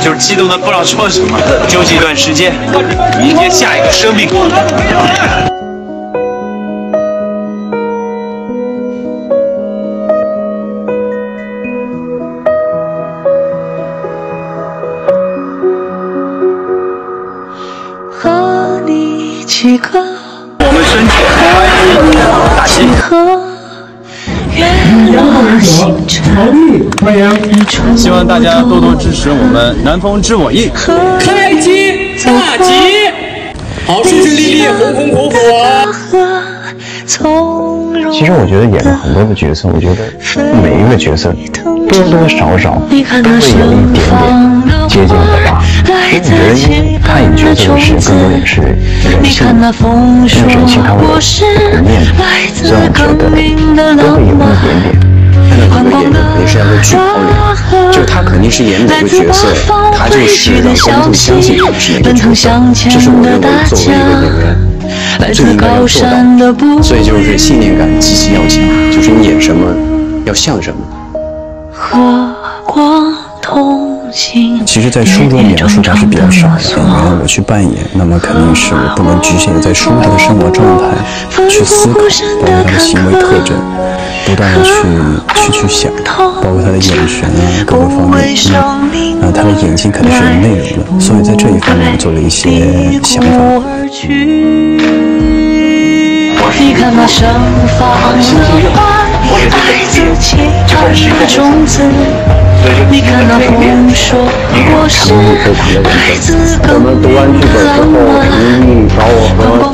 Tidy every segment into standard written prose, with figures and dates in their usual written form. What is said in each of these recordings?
就是激动的不知道说什么，休息一段时间，迎接下一个生命。 我们身体打气。希望大家多多支持我们南风知我意。开机大吉，好，顺顺利利，红红火火。其实我觉得演了很多的角色，我觉得每一个角色多多少少都会有一点点接近的吧。 我觉得扮演角色的是更多也是人性，跟人性他会有不同面的，所以我觉得都会有一点点。但是每个演员肯定是要被剧抛脸，就是他肯定是演哪个角色，他就是让观众相信他是哪个角色。这是我认为作为一个演员最应该要做到，所以就是信念感极其要强，就是你演什么要像什么。和光同。 其实，在书中描述还是比较少的，然后我去扮演，那么肯定是我不能局限在书中的生活状态去思考，包括他的行为特征，不断的去想，包括他的眼神啊，各个方面，那他的眼睛肯定是有内容的，所以在这一方面做了一些想法。你看那盛放的爱，爱自己的种子。 你看那风说我是来自更远的浪漫，光芒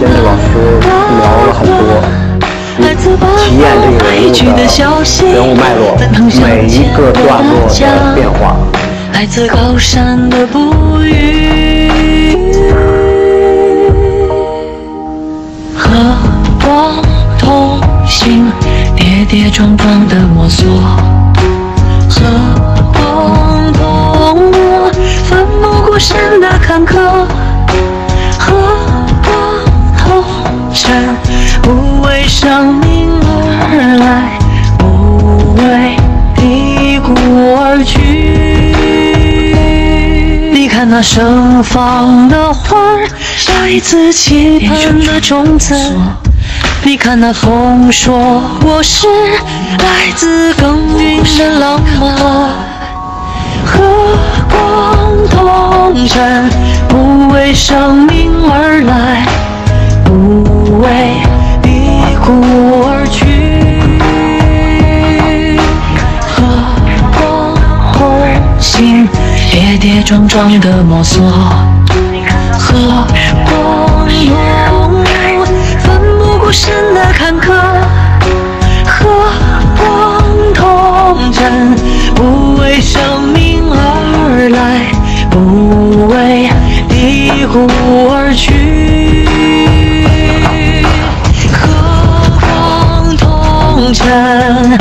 的爱剧的消息，奔腾向前的家，来自高山的不语，和光同行，跌跌撞撞的摸索，和。 奋不顾身的坎坷，和我同尘，不为生命而来，不为低谷而去。你看那盛放的花儿，来自期盼的种子。你看那风说我是来自耕耘的浪漫。 和光同尘，不为生命而来，不为低谷而去。和光同行，跌跌撞撞的摸索。和光同路，奋不顾身的坎坷。和光同尘，不为生命。 而来，不为低谷而去。和光同尘，